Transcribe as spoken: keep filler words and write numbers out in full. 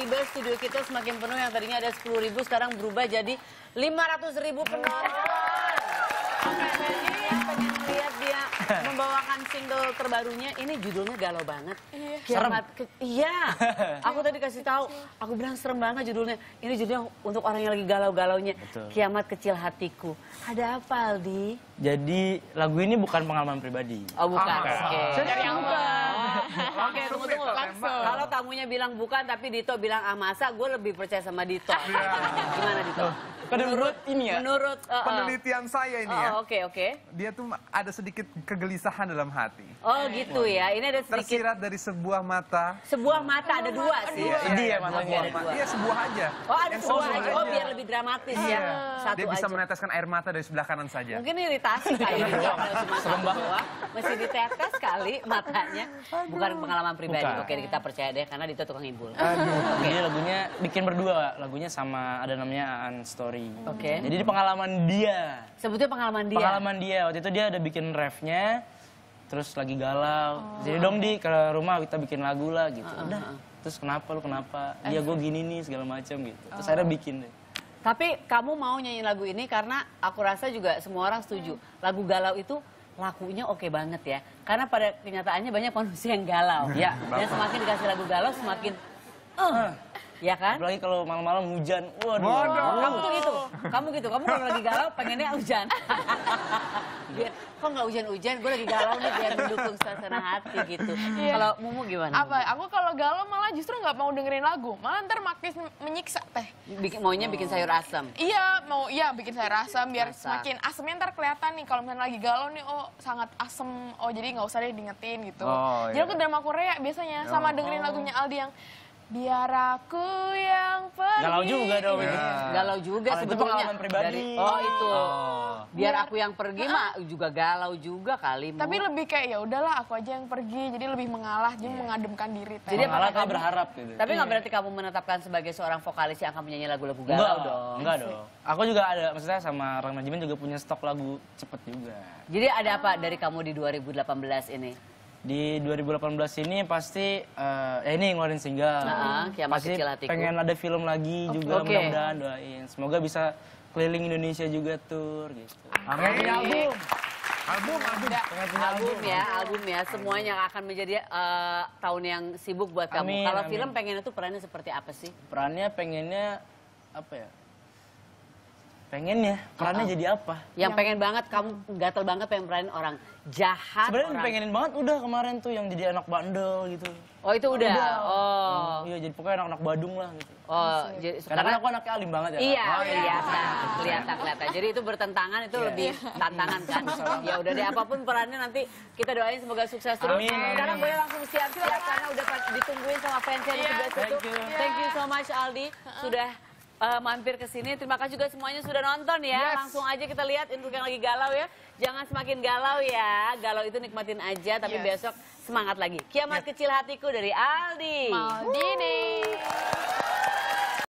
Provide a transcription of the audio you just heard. tiba studio kita semakin penuh, yang tadinya ada sepuluh ribu sekarang berubah jadi lima ratus ribu penonton. Yang pengen lihat dia membawakan single terbarunya, ini judulnya galau banget. Kiamat. Iya, aku tadi kasih tahu, aku bilang serem banget judulnya. Ini judulnya untuk orang yang lagi galau-galaunya. Kiamat kecil hatiku. Ada apa, Aldi? Jadi lagu ini bukan pengalaman pribadi. Oh bukan. Oke. Dari yang Oke, tunggu-tunggu. Kalau tamunya bilang bukan, tapi Dito bilang ah masa, gue lebih percaya sama Dito. Gimana Dito? Menurut ini ya. Menurut penelitian saya ini ya. Oke oke. Dia tuh ada sedikit kegelisahan dalam hati. Oh gitu ya. Ini ada sedikit. Tersirat dari sebuah mata. Sebuah mata ada dua sih. Iya matanya ada dua. Iya sebuah aja. Oh ada sebuah aja. Oh biar lebih dramatis ya. Satu aja. Dia bisa meneteskan air mata dari sebelah kanan saja. Mungkin iritasi kayaknya. Serem banget. Masih ditetes kali matanya. Bukan pengalaman pribadi. Oke kita percaya deh karena Dito tukang hibur. Oke lagunya bikin berdua. Lagunya sama ada namanya An Story. Oke. Okay. Jadi ini pengalaman dia. Sebetulnya pengalaman dia. Pengalaman dia. Waktu itu dia ada bikin refnya, terus lagi galau. Oh. Jadi dong di ke rumah kita bikin lagu lah gitu. Uh, uh, Udah. Uh, uh. Terus kenapa lu kenapa? Iya eh. gue gini nih segala macam gitu. Terus oh. akhirnya bikin deh. Tapi kamu mau nyanyi lagu ini karena aku rasa juga semua orang setuju. Hmm. Lagu galau itu lakunya oke okay banget ya. Karena pada kenyataannya banyak manusia yang galau. Ya. Dan semakin dikasih lagu galau semakin. Uh. Ya kan? Apalagi kalau malam-malam hujan. Waduh. Waduh. Kamu tuh gitu. Kamu gitu. Kamu kalau lagi galau pengennya hujan. Biar, kok nggak hujan-hujan? Gue lagi galau nih biar mendukung suasana hati gitu. Yeah. Kalau Mumu gimana? Apa? Aku kalau galau malah justru nggak mau dengerin lagu. Malah ntar makin menyiksa teh. Bikin, maunya bikin sayur asam. Iya, mau iya bikin sayur asam biar Masa. semakin asamnya ntar kelihatan nih. Kalau misalnya lagi galau nih, oh sangat asam. Oh jadi nggak usah deh diingetin gitu. Oh, iya. Jadi aku drama Korea biasanya oh. sama dengerin lagunya Aldy yang biar aku yang pergi. Galau juga dong. Ya. Galau juga sebetulnya. Dari, oh itu. Oh. Biar aku yang pergi uh. mah juga galau juga kali. Tapi mu. lebih kayak ya udahlah aku aja yang pergi. Jadi lebih mengalah, jadi yeah. mengademkan diri. Teh. Jadi mengalah kamu berharap gitu. Tapi nggak yeah. berarti kamu menetapkan sebagai seorang vokalis yang akan menyanyi lagu-lagu galau enggak, dong. Enggak dong. Aku juga ada, maksudnya sama Rang Najiman juga punya stok lagu cepet juga. Jadi ada apa dari kamu di dua ribu delapan belas ini? Di dua ribu delapan belas ini pasti uh, ya ini ngeluarin single. Nah, Kiamat Kecil Hatiku. Pengen ada film lagi okay. juga okay. mudah-mudahan doain. Semoga bisa keliling Indonesia juga tur gitu. Amin. Album. Album, album. Album, album ya, album ya. Semuanya akan menjadi uh, tahun yang sibuk buat kamu. Amin, Kalau amin. film pengennya tuh perannya seperti apa sih? Perannya pengennya apa ya? Pengen ya, perannya oh. jadi apa? Yang, yang pengen banget, kamu gatel banget pengen peranin orang jahat. Sebenarnya orang... pengenin banget udah kemarin tuh yang jadi anak bandel gitu. Oh itu udah? udah. Oh. Iya jadi pokoknya anak-anak Badung lah gitu. Oh, jadi, karena aku anaknya alim banget ya? Iya, oh, iya. kelihatan, kelihatan, kelihatan. Jadi itu bertentangan itu yeah. lebih tantangan kan? Ya udah deh, apapun perannya nanti kita doain semoga sukses terus. Amin. Sekarang boleh langsung siap-siap karena udah ditungguin sama fansnya yeah. di sebelah situ. Thank you. Yeah. Thank you so much Aldy, sudah... Uh, mampir ke sini. Terima kasih juga semuanya sudah nonton ya. Yes. Langsung aja kita lihat untuk yang lagi galau ya. Jangan semakin galau ya. Galau itu nikmatin aja tapi yes. besok semangat lagi. Kiamat yes. kecil hatiku dari Aldy. Maldini.